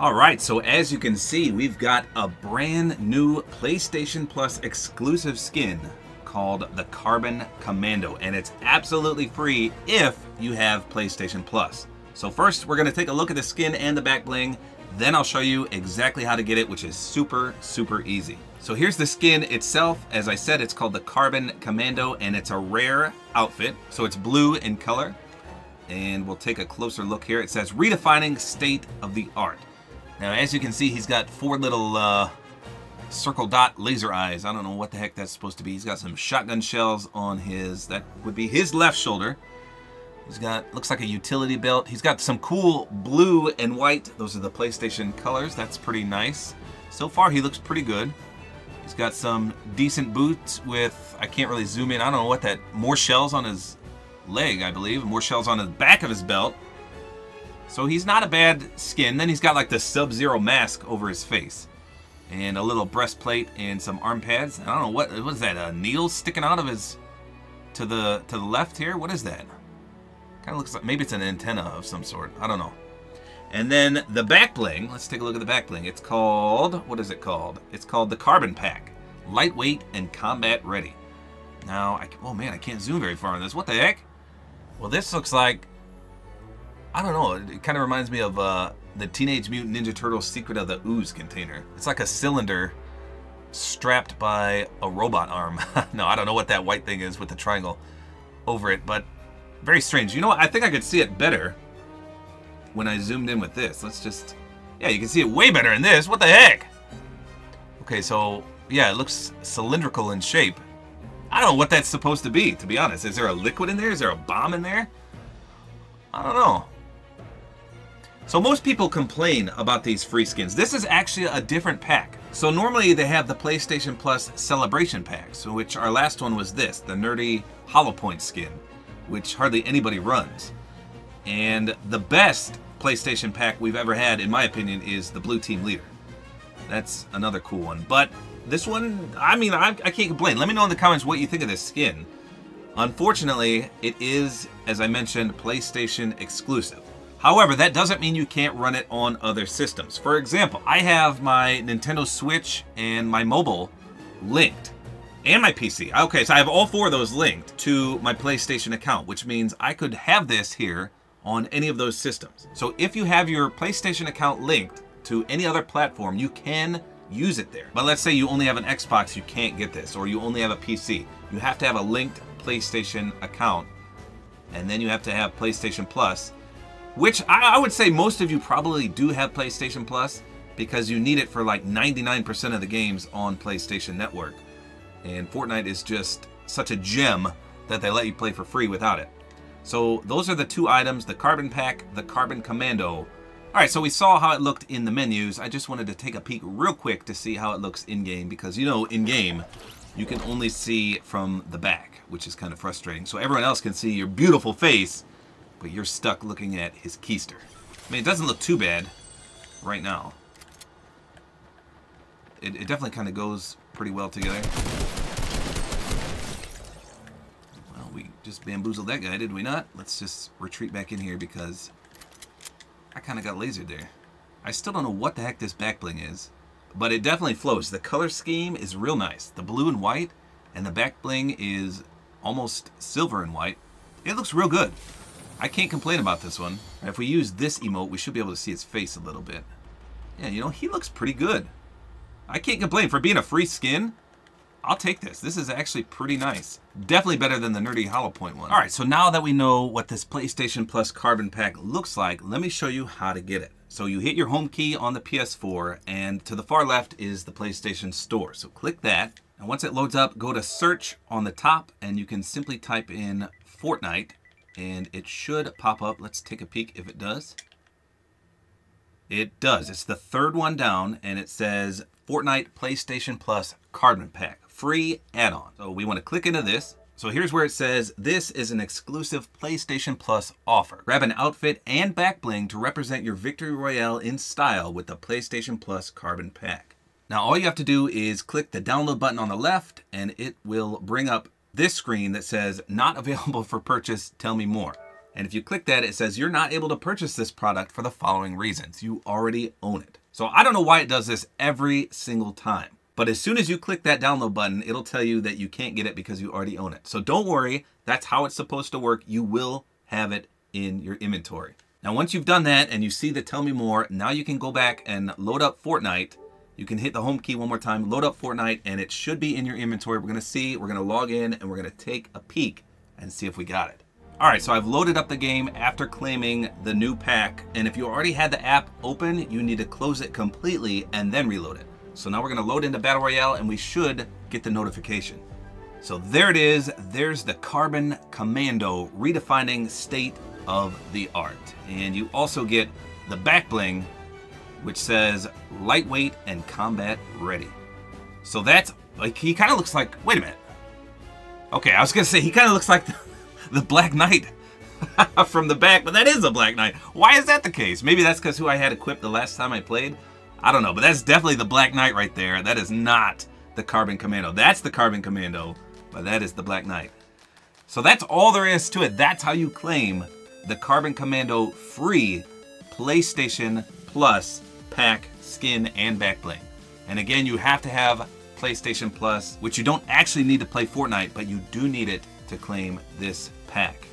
Alright, so as you can see, we've got a brand new PlayStation Plus exclusive skin called the Carbon Commando, and it's absolutely free if you have PlayStation Plus. So first, we're going to take a look at the skin and the back bling, then I'll show you exactly how to get it, which is super, super easy. So here's the skin itself. As I said, it's called the Carbon Commando, and it's a rare outfit, so it's blue in color. And we'll take a closer look here. It says, redefining state of the art. Now, as you can see, he's got four little circle dot laser eyes. I don't know what the heck that's supposed to be. He's got some shotgun shells on his, that would be his left shoulder. He's got, looks like a utility belt. He's got some cool blue and white. Those are the PlayStation colors. That's pretty nice. So far, he looks pretty good. He's got some decent boots with, I can't really zoom in. I don't know what that, more shells on his leg, I believe. More shells on the back of his belt. So he's not a bad skin. Then he's got like the Sub-Zero mask over his face. And a little breastplate and some arm pads. I don't know, what is that? A needle sticking out of his, to the left here? What is that? Kind of looks like, maybe it's an antenna of some sort. I don't know. And then the back bling. Let's take a look at the back bling. It's called, what is it called? It's called the Carbon Pack. Lightweight and combat ready. Now, oh man, I can't zoom very far on this. What the heck? Well, this looks like, I don't know, it kind of reminds me of the Teenage Mutant Ninja Turtles Secret of the Ooze container. It's like a cylinder strapped by a robot arm. No, I don't know what that white thing is with the triangle over it, but very strange. You know what? I think I could see it better when I zoomed in with this. Let's just, yeah, you can see it way better in this. What the heck? Okay, so, yeah, it looks cylindrical in shape. I don't know what that's supposed to be honest. Is there a liquid in there? Is there a bomb in there? I don't know. So most people complain about these free skins. This is actually a different pack. So normally they have the PlayStation Plus Celebration packs, which our last one was this, the nerdy Hollow Point skin, which hardly anybody runs. And the best PlayStation pack we've ever had, in my opinion, is the Blue Team Leader. That's another cool one. But this one, I mean, I can't complain. Let me know in the comments what you think of this skin. Unfortunately, it is, as I mentioned, PlayStation exclusive. However, that doesn't mean you can't run it on other systems. For example, I have my Nintendo Switch and my mobile linked, and my PC. Okay, so I have all four of those linked to my PlayStation account, which means I could have this here on any of those systems. So if you have your PlayStation account linked to any other platform, you can use it there. But let's say you only have an Xbox, you can't get this, or you only have a PC. You have to have a linked PlayStation account, and then you have to have PlayStation Plus, which I would say most of you probably do have PlayStation Plus because you need it for like 99% of the games on PlayStation Network. And Fortnite is just such a gem that they let you play for free without it. So those are the two items, the Carbon Pack, the Carbon Commando. Alright, so we saw how it looked in the menus. I just wanted to take a peek real quick to see how it looks in-game because, you know, in-game you can only see from the back, which is kind of frustrating. So everyone else can see your beautiful face, but you're stuck looking at his keister. I mean, it doesn't look too bad right now. It definitely kind of goes pretty well together. Well, we just bamboozled that guy, did we not? Let's just retreat back in here because I kind of got lasered there. I still don't know what the heck this back bling is, but it definitely flows. The color scheme is real nice. The blue and white, and the back bling is almost silver and white. It looks real good. I can't complain about this one. If we use this emote, we should be able to see his face a little bit. Yeah, you know, he looks pretty good. I can't complain for being a free skin. I'll take this. This is actually pretty nice. Definitely better than the nerdy Hollow Point one. All right, so now that we know what this PlayStation Plus Carbon Pack looks like, let me show you how to get it. So you hit your home key on the PS4, and to the far left is the PlayStation Store. So click that, and once it loads up, go to search on the top, and you can simply type in Fortnite, and it should pop up. Let's take a peek if it does. It does. It's the third one down, and it says Fortnite PlayStation Plus Carbon Pack, free add-on. So we want to click into this. So here's where it says, this is an exclusive PlayStation Plus offer. Grab an outfit and back bling to represent your Victory Royale in style with the PlayStation Plus Carbon Pack. Now all you have to do is click the download button on the left, and it will bring up this screen that says, not available for purchase, tell me more. And if you click that, it says you're not able to purchase this product for the following reasons. You already own it. So I don't know why it does this every single time. But as soon as you click that download button, it'll tell you that you can't get it because you already own it. So don't worry, that's how it's supposed to work. You will have it in your inventory. Now, once you've done that and you see the tell me more, now you can go back and load up Fortnite. You can hit the home key one more time, load up Fortnite, and it should be in your inventory. We're gonna see, we're gonna log in, and we're gonna take a peek and see if we got it. All right, so I've loaded up the game after claiming the new pack. And if you already had the app open, you need to close it completely and then reload it. So now we're gonna load into Battle Royale and we should get the notification. So there it is, there's the Carbon Commando, redefining state of the art. And you also get the back bling, which says lightweight and combat ready. So that's, like, he kind of looks like, wait a minute. Okay, I was gonna say, he kind of looks like the Black Knight from the back, but that is the Black Knight. Why is that the case? Maybe that's because who I had equipped the last time I played. I don't know, but that's definitely the Black Knight right there. That is not the Carbon Commando. That's the Carbon Commando, but that is the Black Knight. So that's all there is to it. That's how you claim the Carbon Commando free PlayStation Plus pack, skin, and backbling. And again, you have to have PlayStation Plus, which you don't actually need to play Fortnite, but you do need it to claim this pack.